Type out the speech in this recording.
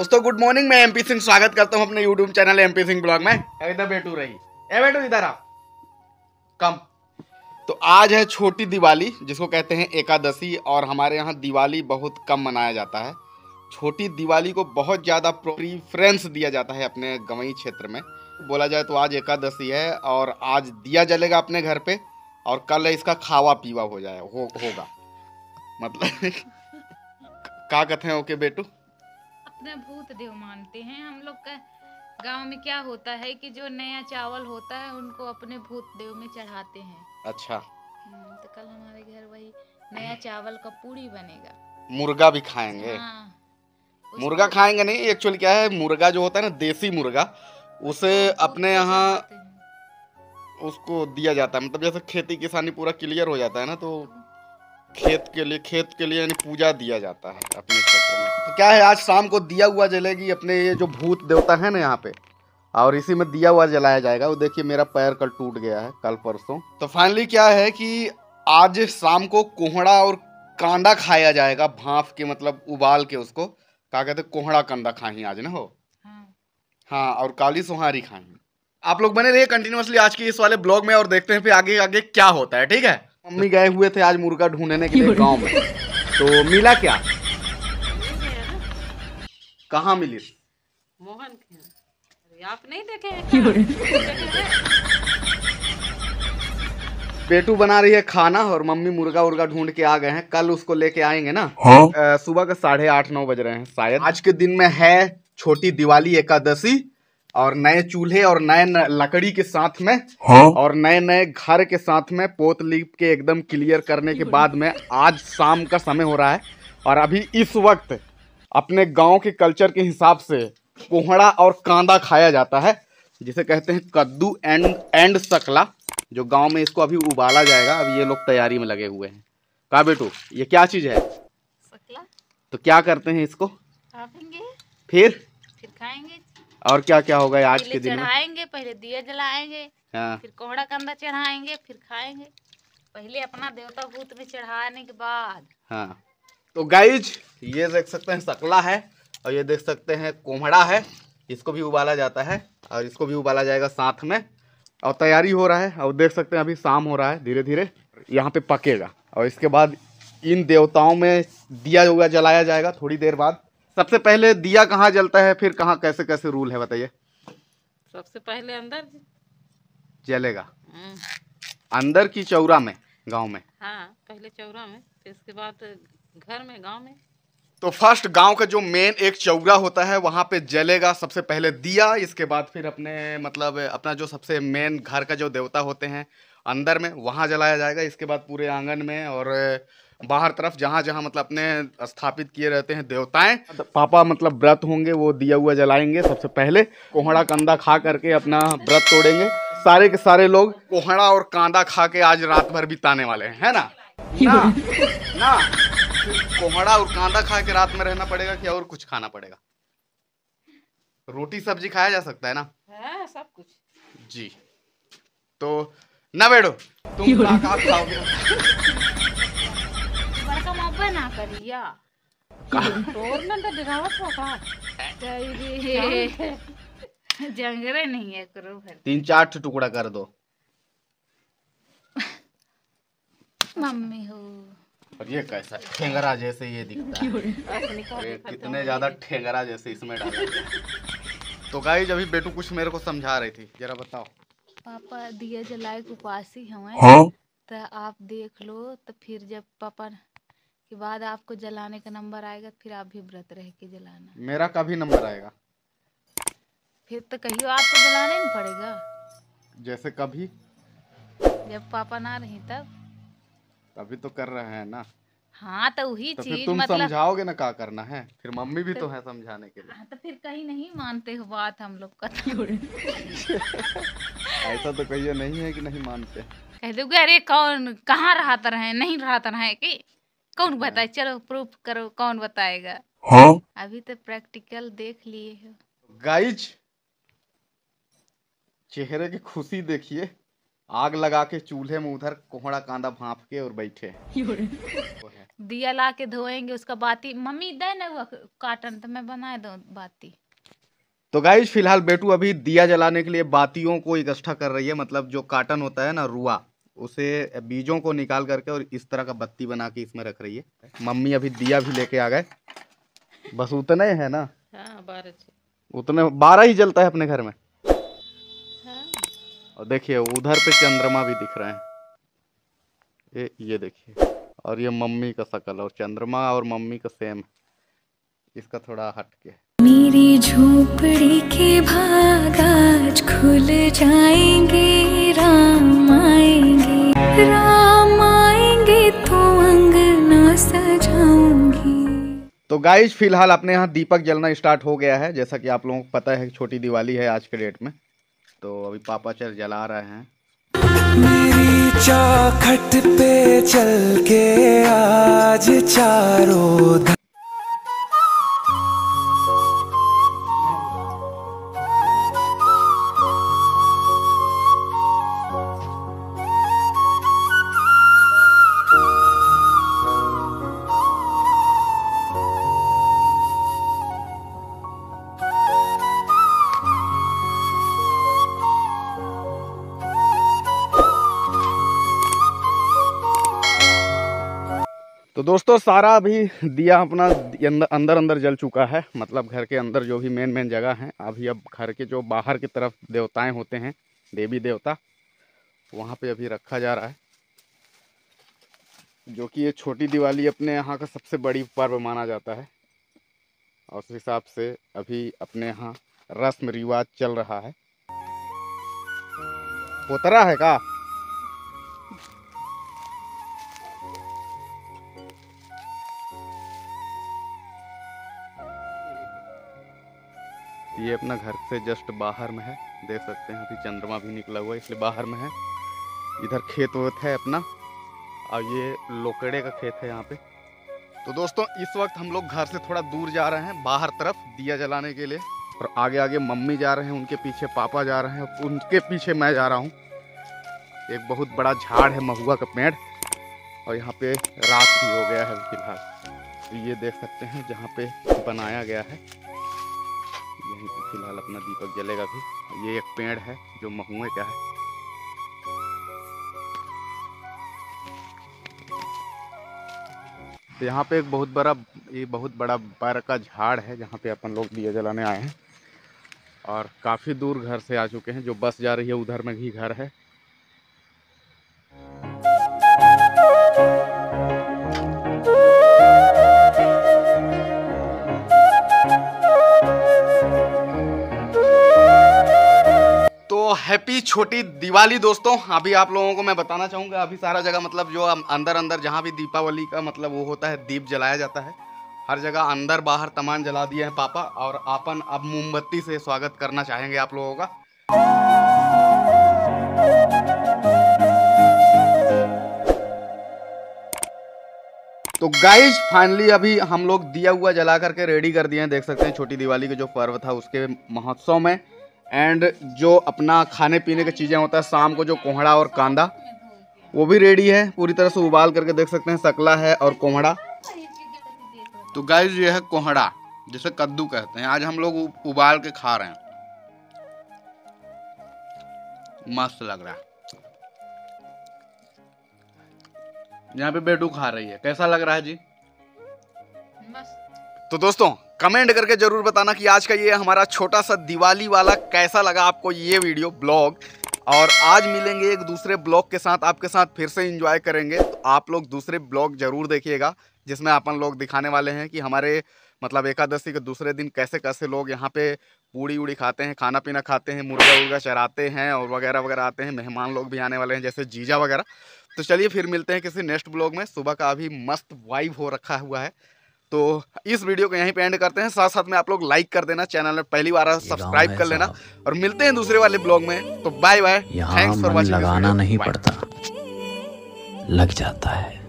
दोस्तों good morning, मैं MP Singh स्वागत करता हूं अपने YouTube channel MP Singh blog में। इधर बेटू रही ए बेटू इधर आ कम। तो आज है छोटी दिवाली जिसको कहते हैं एकादशी, और हमारे यहाँ दिवाली बहुत कम मनाया जाता है। छोटी दिवाली को बहुत ज़्यादा प्रेफरेंस दिया जाता है अपने गंवई क्षेत्र में। बोला जाए तो आज एकादशी है और आज दिया जलेगा अपने घर पे, और कल इसका खावा पीवा हो जाए होगा मतलब क्या कहते हैं ओके बेटू? अपना भूत देव मानते हैं हम लोग का। गांव में क्या होता है कि जो नया चावल होता है उनको अपने भूत देव में चढ़ाते हैं। अच्छा, तो कल हमारे घर वही नया चावल का पूरी बनेगा, मुर्गा भी खाएंगे। हाँ। मुर्गा खाएंगे नहीं, एक्चुअली क्या है, मुर्गा जो होता है ना देसी मुर्गा, उसे अपने यहाँ उसको दिया जाता है। मतलब जैसे खेती किसानी पूरा क्लियर हो जाता है ना, तो खेत के लिए यानी पूजा दिया जाता है अपने क्षेत्र में। तो क्या है, आज शाम को दिया हुआ जलेगी अपने ये जो भूत देवता है ना यहाँ पे, और इसी में दिया हुआ जलाया जाएगा। वो देखिए मेरा पैर कल टूट गया है कल परसों। तो फाइनली क्या है कि आज शाम को कोहड़ा और कांदा खाया जाएगा, भाप के मतलब उबाल के उसको क्या कहते हैं, कोहड़ा कांदा खाई आज ना हो। हाँ, और काली सुहारी खाई। आप लोग बने रहिए कंटिन्यूअसली आज के इस वाले ब्लॉग में, और देखते हैं फिर आगे आगे क्या होता है। ठीक है, मम्मी गए हुए थे आज मुर्गा ढूंढने के लिए गांव में, तो मिला क्या? कहाँ मिली? मोहन के। आप नहीं देखे? पेटू बना रही है खाना और मम्मी मुर्गा उर्गा ढूंढ के आ गए हैं। कल उसको लेके आएंगे ना। हाँ? सुबह के 8:30-9 बज रहे हैं शायद। आज के दिन में है छोटी दिवाली एकादशी, और नए चूल्हे और नए लकड़ी के साथ में। हाँ? और नए नए घर के साथ में पोत लीप के एकदम क्लियर करने के बाद में आज शाम का समय हो रहा है, और अभी इस वक्त अपने गांव के कल्चर के हिसाब से कोहड़ा और कांदा खाया जाता है, जिसे कहते हैं कद्दू एंड सकला, जो गांव में इसको अभी उबाला जाएगा। अब ये लोग तैयारी में लगे हुए हैं। कहा बेटू ये क्या चीज़ है? सकला। तो क्या करते हैं इसको? फिर खाएंगे। और क्या क्या होगा आज के दिन में? चढ़ाएंगे, पहले दिया जलाएंगे। हाँ। फिर कोहड़ा कांदा चढ़ाएंगे, फिर खाएंगे। पहले अपना देवता भूत में चढ़ाने के बाद। हाँ। तो गाइज ये देख सकते हैं सकला है, और ये देख सकते हैं कोहड़ा है, इसको भी उबाला जाता है और इसको भी उबाला जाएगा साथ में, और तैयारी हो रहा है। और देख सकते हैं अभी शाम हो रहा है, धीरे धीरे यहाँ पे पकेगा, और इसके बाद इन देवताओं में दिया हुआ जलाया जाएगा थोड़ी देर बाद। सबसे पहले दिया कहाँ जलता है, फिर कहाँ, कैसे कैसे रूल है बताइए? सबसे पहले अंदर जलेगा, अंदर की चौरा में, गांव में। हाँ, पहले चौरा में, फिर इसके बाद घर में, गांव में। तो फर्स्ट गांव का जो मेन एक चौरा होता है वहाँ पे जलेगा सबसे पहले दिया, इसके बाद फिर अपने मतलब अपना जो सबसे मेन घर का जो देवता होते हैं अंदर में, वहाँ जलाया जाएगा। इसके बाद पूरे आंगन में और बाहर तरफ जहाँ जहाँ मतलब अपने स्थापित किए रहते हैं देवताएं, पापा मतलब व्रत होंगे, वो दिया हुआ जलाएंगे। सबसे पहले कोहड़ा कांदा खा करके अपना व्रत तोड़ेंगे। सारे के सारे लोग कोहड़ा और कांदा खा के आज रात भर बिताने वाले हैं, है ना? ना कोहड़ा और कांदा खा के रात में रहना पड़ेगा कि और कुछ खाना पड़ेगा? रोटी सब्जी खाया जा सकता है ना? हाँ, सब कुछ जी। तो ना बैठो तुम खाओगे ना करिया जंगले नहीं है, करो भर 3-4 टुकड़ा कर दो मम्मी हो। और ये कैसा ठेंगरा जैसे ये दिखता है, कितने ज्यादा ठेंगरा जैसे इसमें डाला। तो गाइस अभी बेटू कुछ मेरे को समझा रही थी, जरा बताओ। पापा दिया जलाए के उपासी हैं, तो आप देख लो, तो फिर जब पापा के बाद आपको जलाने का नंबर आएगा, फिर आप भी व्रत रह के जलाना। मेरा कभी नंबर आएगा? फिर तो कहियो आपको जलाना ही पड़ेगा। जैसे कभी जब पापा ना रहे तब। तभी तो कर रहे हैं ना। हाँ, तो वही तो चीज तुम मतलब समझाओगे ना क्या करना है, फिर मम्मी भी तो है समझाने के लिए। हाँ, तो फिर कहीं नहीं मानते हो बात हम लोग का। ऐसा तो कहिए नहीं है कि नहीं मानते। कह दोगे अरे कौन कहाँ रहता रहे, नहीं रहता रहे की कौन बताए, चलो प्रूफ करो, कौन बताएगा। हाँ? अभी तो प्रैक्टिकल देख लिए हो। गाइज चेहरे की खुशी देखिए, आग लगा के चूल्हे में उधर कोहड़ा कांदा भाप के और बैठे। दिया ला के धोएंगे, उसका बाती मम्मी दे ना वो काटन तो मैं बना दूं बाती। तो गाइस फिलहाल बेटू अभी दिया जलाने के लिए बातियों को इकट्ठा कर रही है, मतलब जो काटन होता है ना रुआ, उसे बीजों को निकाल करके और इस तरह का बत्ती बना के इसमें रख रही है। मम्मी अभी दिया भी लेके आ गए, बस उतने है ना। हाँ, 12 उतने 12 ही जलता है अपने घर में। हाँ। और देखिए उधर पे चंद्रमा भी दिख रहे हैं, ये देखिए, और ये मम्मी का शकल और चंद्रमा और मम्मी का सेम, इसका थोड़ा हटके। मेरी झोपड़ी के भाग आज खुल जाएंगे, राम आएंगे, राम आएंगे तो अंगना सजाऊंगी। तो गाइस फिलहाल अपने यहाँ दीपक जलना स्टार्ट हो गया है, जैसा कि आप लोगों को पता है कि छोटी दिवाली है आज के डेट में, तो अभी पापा चल जला रहे हैं। चौखट पे चल के आज चारों तो दोस्तों सारा अभी दिया अपना अंदर अंदर जल चुका है, मतलब घर के अंदर जो भी मेन जगह हैं। अभी अब घर के जो बाहर की तरफ देवताएं होते हैं, देवी देवता, वहाँ पे अभी रखा जा रहा है, जो कि ये छोटी दिवाली अपने यहाँ का सबसे बड़ी पर्व माना जाता है, और उस हिसाब से अभी अपने यहाँ रस्म रिवाज चल रहा है। पोतरा है का ये अपना घर से जस्ट बाहर में है, देख सकते हैं, अभी चंद्रमा भी निकला हुआ है इसलिए बाहर में है। इधर खेत वेत है अपना, और ये लोकड़े का खेत है यहाँ पे। तो दोस्तों इस वक्त हम लोग घर से थोड़ा दूर जा रहे हैं बाहर तरफ दिया जलाने के लिए, और आगे आगे मम्मी जा रहे हैं, उनके पीछे पापा जा रहे हैं, उनके पीछे मैं जा रहा हूँ। एक बहुत बड़ा झाड़ है महुआ का पेड़, और यहाँ पे रात भी हो गया है फिलहाल। ये देख सकते हैं जहाँ पे बनाया गया है, यहीं पे फिलहाल अपना दीपक जलेगा भी। ये एक पेड़ है जो महुए का है। तो यहाँ पे एक बहुत बड़ा बर का झाड़ है जहाँ पे अपन लोग दिया जलाने आए हैं, और काफ़ी दूर घर से आ चुके हैं। जो बस जा रही है उधर में ही घर है। हैप्पी छोटी दिवाली दोस्तों। अभी आप लोगों को मैं बताना चाहूँगा, अभी सारा जगह मतलब जो अंदर अंदर जहाँ भी दीपावली का मतलब वो होता है, दीप जलाया जाता है, हर जगह अंदर बाहर तमाम जला दिया है पापा, और अपन अब मोमबत्ती से स्वागत करना चाहेंगे आप लोगों का। तो गाइज फाइनली अभी हम लोग दिया हुआ जला करके रेडी कर दिए हैं, देख सकते हैं छोटी दिवाली का जो पर्व था उसके महोत्सव में। एंड जो अपना खाने पीने की चीज़ें होता है शाम को, जो कोहड़ा और कांदा वो भी रेडी है, पूरी तरह से उबाल करके देख सकते हैं। सकला है और कोहड़ा। तो गाइस ये है कोहड़ा जिसे कद्दू कहते हैं, आज हम लोग उबाल के खा रहे हैं, मस्त लग रहा है। यहाँ पे बेटू खा रही है, कैसा लग रहा है जी? मस्त। तो दोस्तों कमेंट करके जरूर बताना कि आज का ये हमारा छोटा सा दिवाली वाला कैसा लगा आपको ये वीडियो ब्लॉग। और आज मिलेंगे एक दूसरे ब्लॉग के साथ, आपके साथ फिर से एंजॉय करेंगे, तो आप लोग दूसरे ब्लॉग जरूर देखिएगा, जिसमें अपन लोग दिखाने वाले हैं कि हमारे मतलब एकादशी के दूसरे दिन कैसे कैसे लोग यहाँ पे पूड़ी उड़ी खाते हैं, खाना पीना खाते हैं, मुर्गा उर्गा चराते हैं और वगैरह वगैरह आते हैं। मेहमान लोग भी आने वाले हैं जैसे जीजा वगैरह। तो चलिए फिर मिलते हैं किसी नेक्स्ट ब्लॉग में। सुबह का अभी मस्त वाइब हो रखा हुआ है, तो इस वीडियो को यहीं पे एंड करते हैं। साथ साथ में आप लोग लाइक कर देना, चैनल में पहली बार सब्सक्राइब कर लेना, और मिलते हैं दूसरे वाले ब्लॉग में। तो bye bye, thanks for watching. लगाना नहीं पड़ता, लग जाता है।